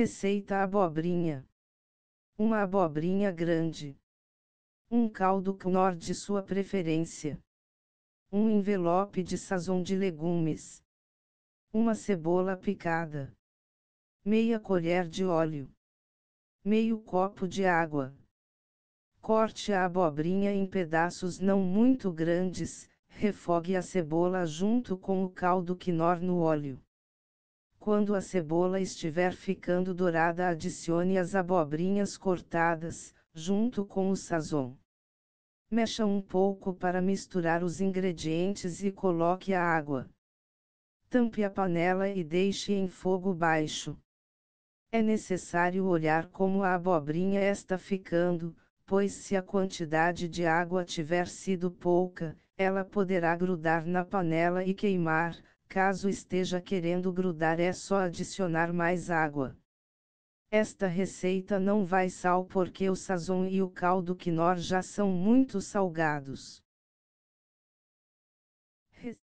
Receita: abobrinha. Uma abobrinha grande. Um caldo Knorr de sua preferência. Um envelope de sazon de legumes. Uma cebola picada. Meia colher de óleo. Meio copo de água. Corte a abobrinha em pedaços não muito grandes, refogue a cebola junto com o caldo Knorr no óleo. Quando a cebola estiver ficando dourada, adicione as abobrinhas cortadas, junto com o sazon. Mexa um pouco para misturar os ingredientes e coloque a água. Tampe a panela e deixe em fogo baixo. É necessário olhar como a abobrinha está ficando, pois se a quantidade de água tiver sido pouca, ela poderá grudar na panela e queimar. Caso esteja querendo grudar, é só adicionar mais água. Esta receita não vai sal porque o sazon e o caldo Knorr já são muito salgados.